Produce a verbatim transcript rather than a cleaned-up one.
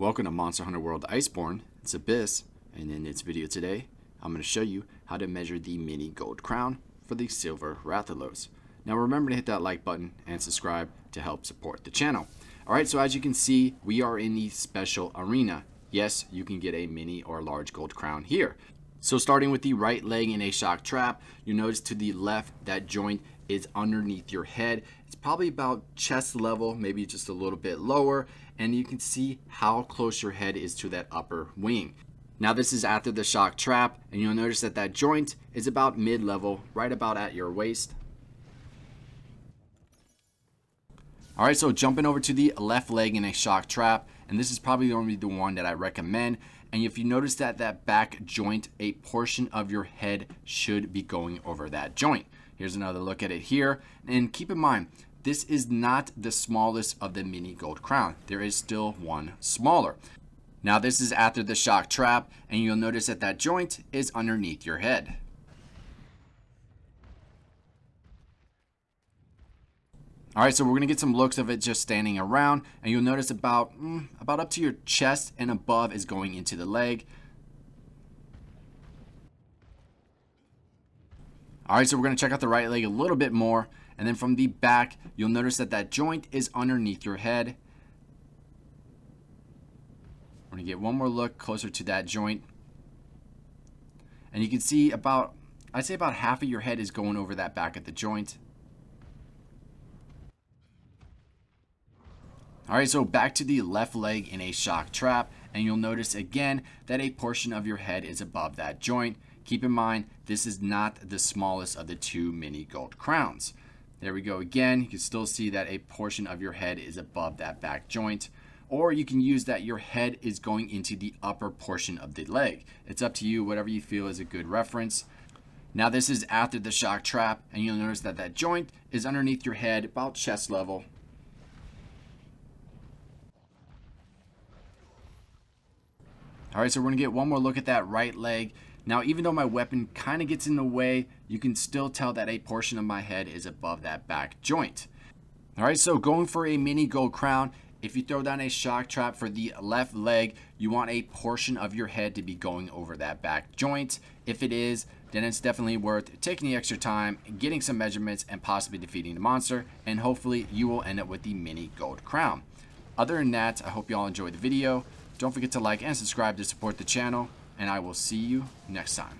Welcome to Monster Hunter World Iceborne, it's Abyss, and in this video today, I'm going to show you how to measure the mini gold crown for the Silver Rathalos. Now remember to hit that like button and subscribe to help support the channel. Alright, so as you can see, we are in the special arena. Yes, you can get a mini or large gold crown here. So starting with the right leg in a shock trap, you notice to the left that joint is underneath your head. It's probably about chest level, maybe just a little bit lower, and you can see how close your head is to that upper wing. Now this is after the shock trap, and you'll notice that that joint is about mid-level, right about at your waist. All right, so jumping over to the left leg in a shock trap, and this is probably going to be the one that I recommend. And if you notice that that back joint, a portion of your head should be going over that joint. Here's another look at it here, and keep in mind, this is not the smallest of the mini gold crown. There is still one smaller. Now this is after the shock trap, and you'll notice that that joint is underneath your head. All right, so we're gonna get some looks of it just standing around, and you'll notice about, mm, about up to your chest and above is going into the leg. All right, so we're gonna check out the right leg a little bit more, and then from the back, you'll notice that that joint is underneath your head. We're gonna get one more look closer to that joint. And you can see about, I'd say about half of your head is going over that back of the joint. All right, so back to the left leg in a shock trap, and you'll notice again that a portion of your head is above that joint. Keep in mind, this is not the smallest of the two mini gold crowns. There we go again. You can still see that a portion of your head is above that back joint. Or you can use that your head is going into the upper portion of the leg. It's up to you, whatever you feel is a good reference. Now this is after the shock trap, and you'll notice that that joint is underneath your head, about chest level. All right, so we're gonna get one more look at that right leg. Now, even though my weapon kind of gets in the way, you can still tell that a portion of my head is above that back joint. All right, so going for a mini gold crown, if you throw down a shock trap for the left leg, you want a portion of your head to be going over that back joint. If it is, then it's definitely worth taking the extra time, getting some measurements, and possibly defeating the monster, and hopefully you will end up with the mini gold crown. Other than that, I hope you all enjoyed the video. Don't forget to like and subscribe to support the channel, and I will see you next time.